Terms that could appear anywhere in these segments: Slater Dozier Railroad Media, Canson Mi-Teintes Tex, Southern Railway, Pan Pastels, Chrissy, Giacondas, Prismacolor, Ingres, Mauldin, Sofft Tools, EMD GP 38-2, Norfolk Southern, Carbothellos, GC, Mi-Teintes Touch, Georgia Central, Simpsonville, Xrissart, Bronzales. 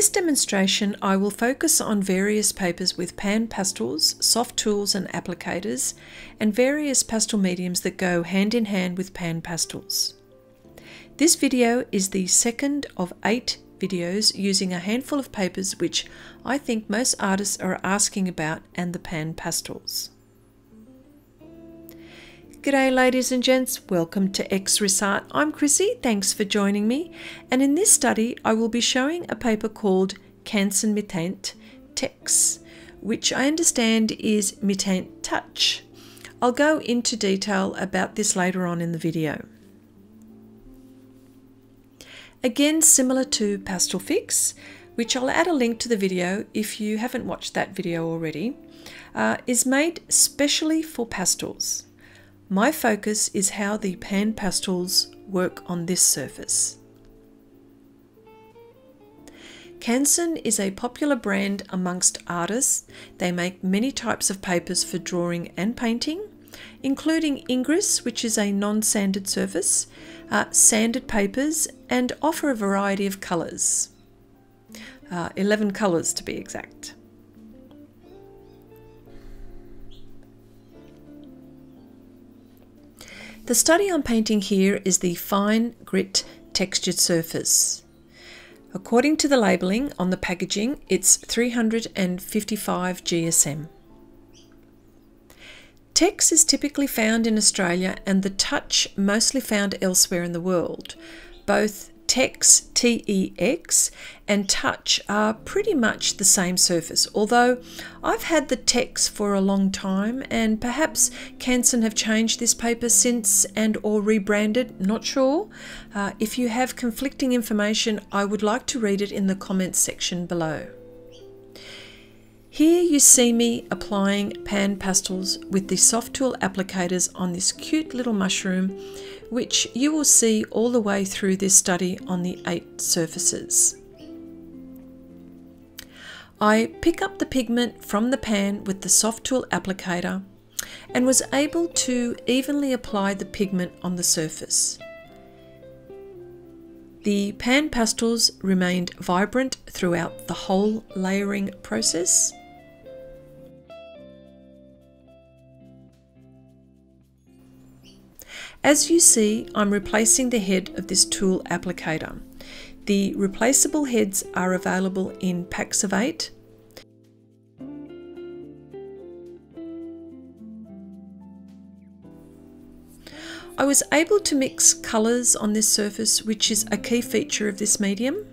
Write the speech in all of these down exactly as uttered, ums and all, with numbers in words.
this demonstration, I will focus on various papers with pan pastels, soft tools and applicators, and various pastel mediums that go hand in hand with pan pastels. This video is the second of eight videos using a handful of papers which I think most artists are asking about, and the pan pastels. G'day ladies and gents, welcome to Xrissart. I'm Chrissy, thanks for joining me, and in this study I will be showing a paper called Canson Mi-Teintes Tex, which I understand is Mi-Teintes Touch. I'll go into detail about this later on in the video. Again, similar to Pastel Fix, which I'll add a link to the video if you haven't watched that video already, uh, is made specially for pastels. My focus is how the pan pastels work on this surface. Canson is a popular brand amongst artists. They make many types of papers for drawing and painting, including Ingres, which is a non-sanded surface, uh, sanded papers, and offer a variety of colours. Uh, eleven colours to be exact. The study I'm painting here is the fine grit textured surface. According to the labelling on the packaging, it's three hundred fifty-five G S M. Tex is typically found in Australia and the touch mostly found elsewhere in the world. Both Tex, T E X, and touch are pretty much the same surface, although I've had the Tex for a long time and perhaps Canson have changed this paper since and or rebranded, not sure. Uh, if you have conflicting information, I would like to read it in the comments section below. Here you see me applying pan pastels with the soft tool applicators on this cute little mushroom, which you will see all the way through this study on the eight surfaces. I pick up the pigment from the pan with the soft tool applicator and was able to evenly apply the pigment on the surface. The pan pastels remained vibrant throughout the whole layering process. As you see, I'm replacing the head of this tool applicator. The replaceable heads are available in packs of eight. I was able to mix colours on this surface, which is a key feature of this medium.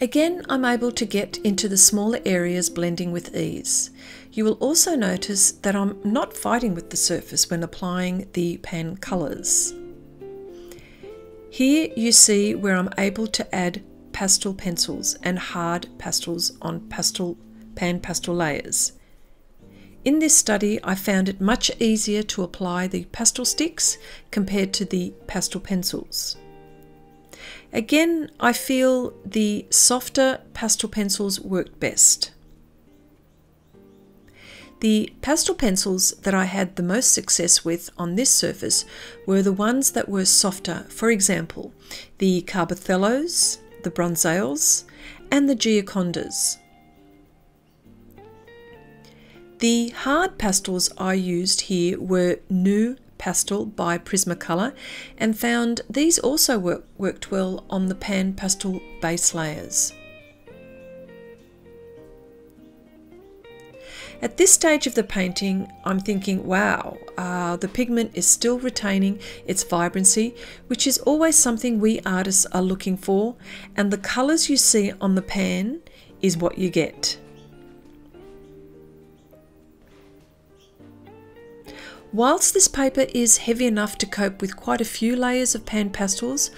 Again, I'm able to get into the smaller areas blending with ease. You will also notice that I'm not fighting with the surface when applying the pan colours. Here you see where I'm able to add pastel pencils and hard pastels on pastel, pan pastel layers. In this study, I found it much easier to apply the pastel sticks compared to the pastel pencils. Again, I feel the softer pastel pencils worked best. The pastel pencils that I had the most success with on this surface were the ones that were softer, for example, the Carbothellos, the Bronzales, and the Giacondas. The hard pastels I used here were new pastel by Prismacolor, and found these also work, worked well on the pan pastel base layers. At this stage of the painting, I'm thinking, wow, uh, the pigment is still retaining its vibrancy, which is always something we artists are looking for, and the colours you see on the pan is what you get. Whilst this paper is heavy enough to cope with quite a few layers of pan pastels,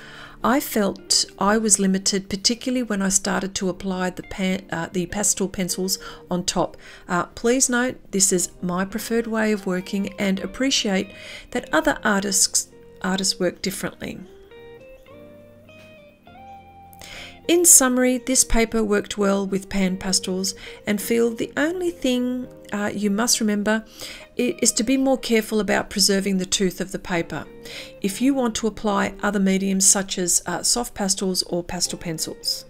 I felt I was limited, particularly when I started to apply the, pan, uh, the pastel pencils on top. Uh, please note, this is my preferred way of working, and appreciate that other artists, artists work differently. In summary, this paper worked well with pan pastels and filled. The only thing uh, you must remember is to be more careful about preserving the tooth of the paper if you want to apply other mediums such as uh, soft pastels or pastel pencils.